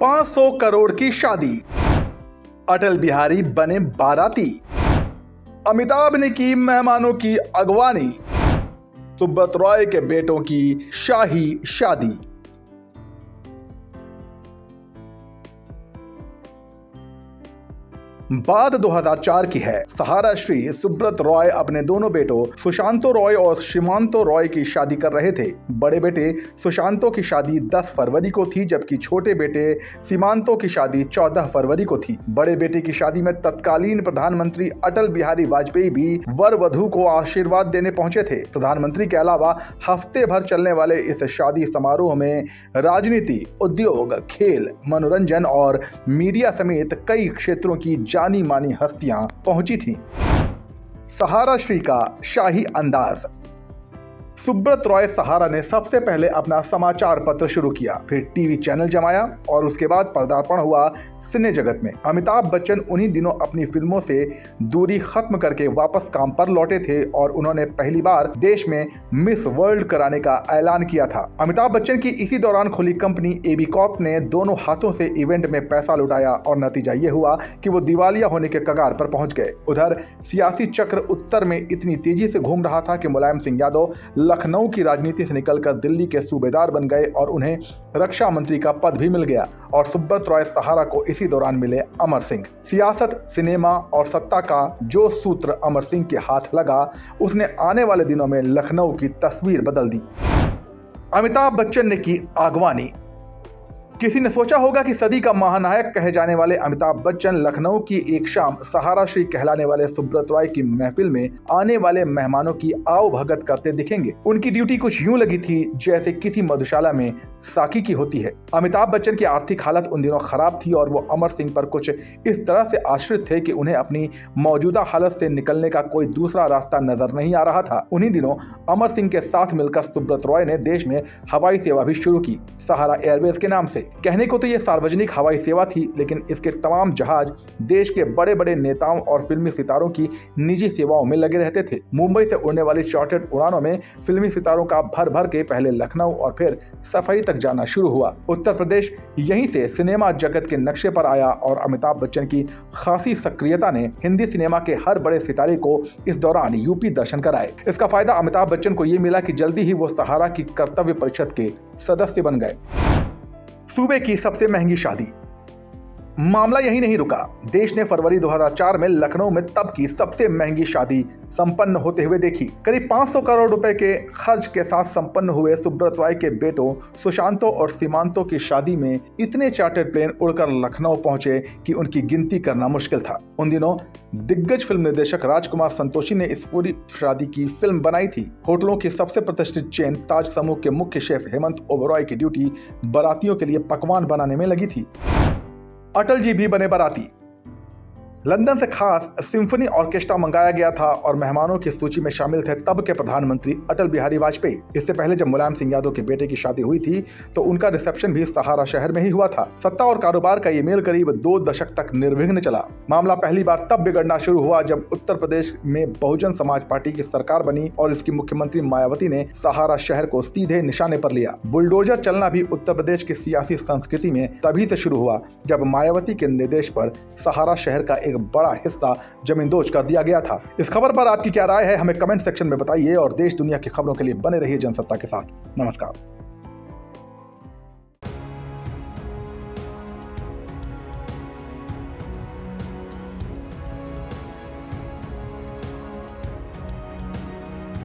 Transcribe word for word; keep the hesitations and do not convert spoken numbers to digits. पाँच सौ करोड़ की शादी, अटल बिहारी बने बाराती, अमिताभ ने की मेहमानों की अगवानी, सुब्रत रॉय के बेटों की शाही शादी। बात दो हज़ार चार की है। सहारा श्री सुब्रत रॉय अपने दोनों बेटों सुशांतो रॉय और शिमांतो रॉय की शादी कर रहे थे। बड़े बेटे सुशांतो की शादी दस फरवरी को थी, जबकि छोटे बेटे शिमांतो की शादी चौदह फरवरी को थी। बड़े बेटे की शादी में तत्कालीन प्रधानमंत्री अटल बिहारी वाजपेयी भी वर वधु को आशीर्वाद देने पहुंचे थे। प्रधानमंत्री के अलावा हफ्ते भर चलने वाले इस शादी समारोह में राजनीति, उद्योग, खेल, मनोरंजन और मीडिया समेत कई क्षेत्रों की जानी मानी हस्तियां पहुंची थीं। सहारा श्री का शाही अंदाज। सुब्रत रॉय सहारा ने सबसे पहले अपना समाचार पत्र शुरू किया, फिर टीवी चैनल जमाया और उसके बाद पदार्पण हुआ सिने जगत में। अमिताभ बच्चन उन्हीं दिनों अपनी फिल्मों से दूरी खत्म करके वापस काम पर लौटे थे और उन्होंने पहली बार देश में मिस वर्ल्ड कराने का ऐलान किया था। अमिताभ बच्चन की इसी दौरान खुली कंपनी एबी कॉर्प ने दोनों हाथों से इवेंट में पैसा लुटाया और नतीजा ये हुआ कि वो दिवालिया होने के कगार पर पहुंच गए। उधर सियासी चक्र उत्तर में इतनी तेजी से घूम रहा था कि मुलायम सिंह यादव लखनऊ की राजनीति से निकलकर दिल्ली के सूबेदार बन गए और उन्हें रक्षा मंत्री का पद भी मिल गया। और सुब्रत रॉय सहारा को इसी दौरान मिले अमर सिंह। सियासत, सिनेमा और सत्ता का जो सूत्र अमर सिंह के हाथ लगा, उसने आने वाले दिनों में लखनऊ की तस्वीर बदल दी। अमिताभ बच्चन ने की अगवानी। किसी ने सोचा होगा कि सदी का महानायक कहे जाने वाले अमिताभ बच्चन लखनऊ की एक शाम सहारा श्री कहलाने वाले सुब्रत रॉय की महफिल में आने वाले मेहमानों की आवभगत करते दिखेंगे। उनकी ड्यूटी कुछ यूं लगी थी जैसे किसी मधुशाला में साकी की होती है। अमिताभ बच्चन की आर्थिक हालत उन दिनों खराब थी और वो अमर सिंह पर कुछ इस तरह से आश्रित थे कि उन्हें अपनी मौजूदा हालत से निकलने का कोई दूसरा रास्ता नजर नहीं आ रहा था। उन्हीं दिनों अमर सिंह के साथ मिलकर सुब्रत रॉय ने देश में हवाई सेवा भी शुरू की, सहारा एयरवेज के नाम से। कहने को तो ये सार्वजनिक हवाई सेवा थी, लेकिन इसके तमाम जहाज देश के बड़े बड़े नेताओं और फिल्मी सितारों की निजी सेवाओं में लगे रहते थे। मुंबई से उड़ने वाली चार्टर्ड उड़ानों में फिल्मी सितारों का भर भर के पहले लखनऊ और फिर सफाई तक जाना शुरू हुआ। उत्तर प्रदेश यहीं से सिनेमा जगत के नक्शे पर आया और अमिताभ बच्चन की खासी सक्रियता ने हिंदी सिनेमा के हर बड़े सितारे को इस दौरान यूपी दर्शन कराए। इसका फायदा अमिताभ बच्चन को ये मिला कि जल्दी ही वो सहारा की कर्तव्य परिषद के सदस्य बन गए। सूबे की सबसे महंगी शादी। मामला यही नहीं रुका। देश ने फरवरी दो हज़ार चार में लखनऊ में तब की सबसे महंगी शादी संपन्न होते हुए देखी। करीब पाँच सौ करोड़ रुपए के खर्च के साथ संपन्न हुए सुब्रत रॉय के बेटों सुशांतो और शिमांतो की शादी में इतने चार्टर्ड प्लेन उड़कर लखनऊ पहुंचे कि उनकी गिनती करना मुश्किल था। उन दिनों दिग्गज फिल्म निर्देशक राजकुमार संतोषी ने इस पूरी शादी की फिल्म बनाई थी। होटलों की सबसे प्रतिष्ठित चेन ताज समूह के मुख्य शेफ हेमंत ओबरॉय की ड्यूटी बारातियों के लिए पकवान बनाने में लगी थी। अटल जी भी बने बाराती। लंदन से खास सिम्फनी ऑर्केस्ट्रा मंगाया गया था और मेहमानों की सूची में शामिल थे तब के प्रधानमंत्री अटल बिहारी वाजपेयी। इससे पहले जब मुलायम सिंह यादव के बेटे की शादी हुई थी तो उनका रिसेप्शन भी सहारा शहर में ही हुआ था। सत्ता और कारोबार का ये मेल करीब दो दशक तक निर्विघ्न चला। मामला पहली बार तब बिगड़ना शुरू हुआ जब उत्तर प्रदेश में बहुजन समाज पार्टी की सरकार बनी और इसकी मुख्यमंत्री मायावती ने सहारा शहर को सीधे निशाने पर लिया। बुलडोजर चलना भी उत्तर प्रदेश की सियासी संस्कृति में तभी से शुरू हुआ जब मायावती के निर्देश पर सहारा शहर का एक बड़ा हिस्सा जमींदोज कर दिया गया था। इस खबर पर आपकी क्या राय है, हमें कमेंट सेक्शन में बताइए और देश दुनिया की खबरों के लिए बने रहिए जनसत्ता के साथ। नमस्कार।